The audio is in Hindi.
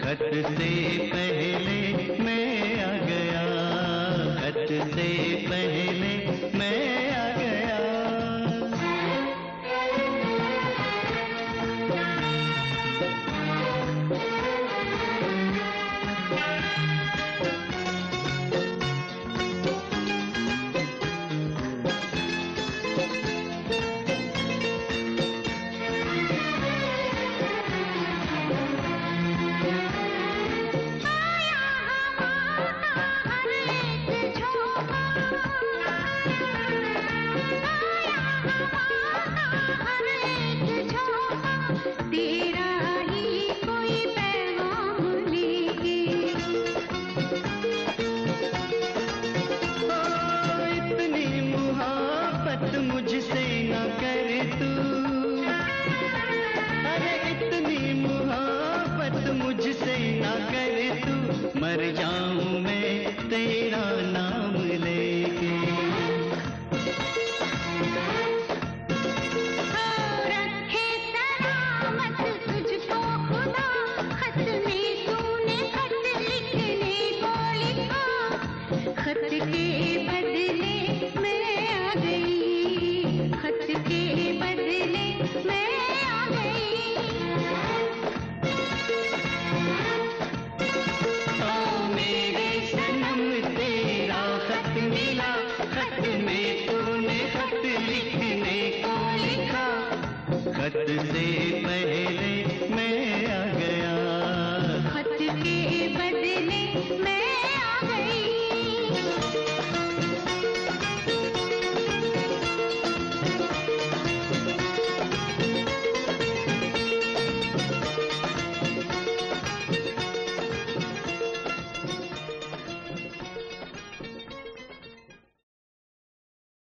खत से पहले